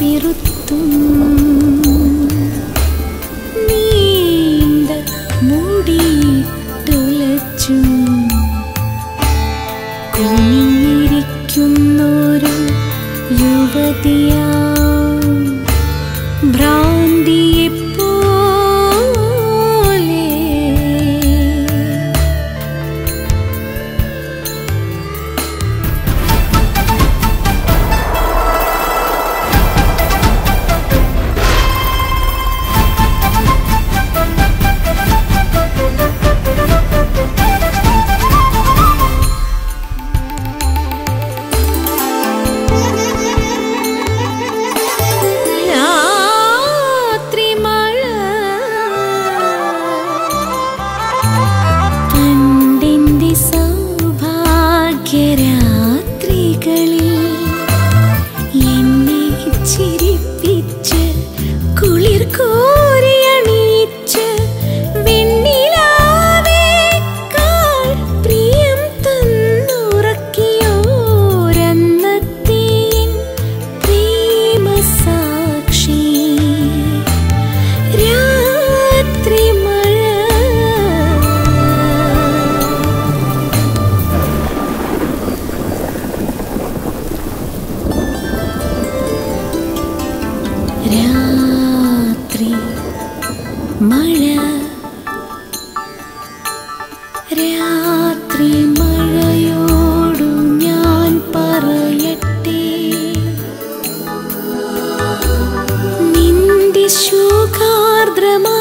ಬಿರುತ್ತುಂ ನೀಂದ ಮೂಡಿ തുലച്ചും കുനിഞ്ഞിരിക്കുന്നൊരു യുവതിയാ ഭ്രാന്തിയെ പോലെ ശോകാർദ്രമാ